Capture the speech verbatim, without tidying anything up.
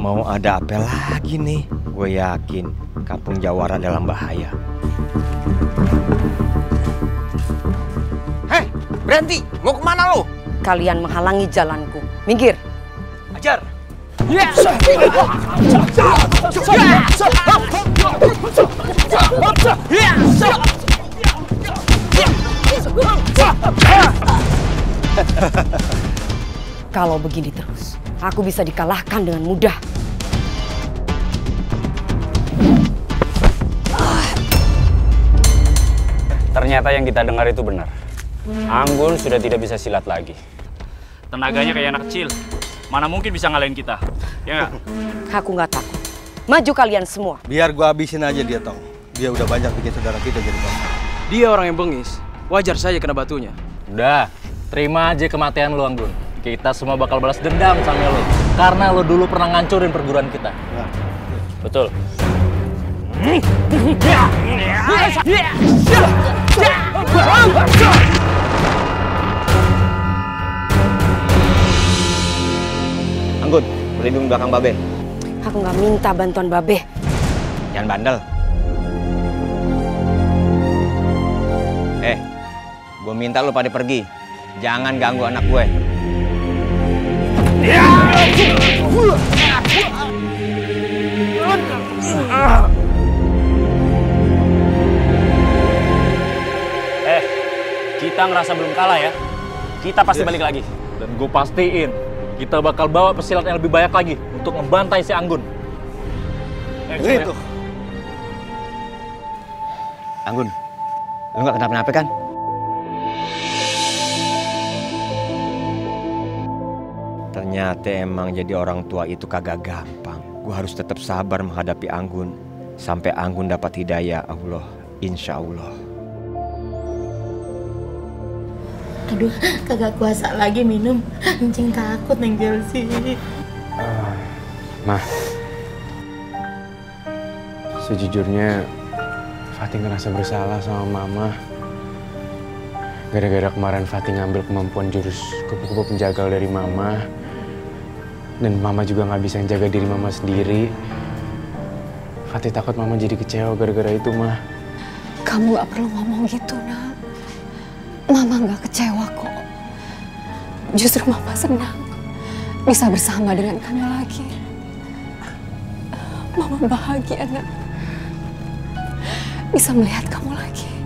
Mau ada apel lagi nih. Gue yakin Kampung Jawara dalam bahaya. Hei, berhenti. Mau kemana lo? Kalian menghalangi jalanku. Minggir. Ajar. Yeah. Kalau begini terus, aku bisa dikalahkan dengan mudah. Ternyata yang kita dengar itu benar. Anggun sudah tidak bisa silat lagi. Tenaganya kayak anak kecil. Mana mungkin bisa ngalahin kita, ya gak? Aku nggak takut. Maju kalian semua. Biar gua habisin aja dia tahu. Dia udah banyak bikin saudara kita jadi bangsa. Dia orang yang bengis. Wajar saja kena batunya. Udah, terima aja kematian lu, Anggun. Kita semua bakal balas dendam sama lu. Karena lu dulu pernah ngancurin perguruan kita. Nah. Betul. Anggun, berlindung belakang Babe. Aku nggak minta bantuan Babe. Jangan bandel. Eh, gue minta lu pada pergi. Jangan ganggu anak gue. Eh, kita ngerasa belum kalah ya. Kita pasti yes. balik lagi. Dan gue pastiin, kita bakal bawa pesilat yang lebih banyak lagi untuk membantai si Anggun. Eh, gitu. Anggun, lu gak kenapa-napa kan? Ternyata emang jadi orang tua itu kagak gampang. Gue harus tetap sabar menghadapi Anggun. Sampai Anggun dapat hidayah Allah. Insya Allah. Aduh, kagak kuasa lagi minum. Encing takut neng Jelsi. Uh, Mah, sejujurnya Fatih ngerasa bersalah sama Mama. Gara-gara kemarin Fatih ngambil kemampuan jurus kupu-kupu penjagal dari Mama. Dan Mama juga nggak bisa jaga diri Mama sendiri. Fatih takut Mama jadi kecewa gara-gara itu, Mah. Kamu nggak perlu ngomong gitu, Nak. Mama nggak kecewa kok. Justru Mama senang bisa bersama dengan kamu lagi. Mama bahagia, Nak. Bisa melihat kamu lagi.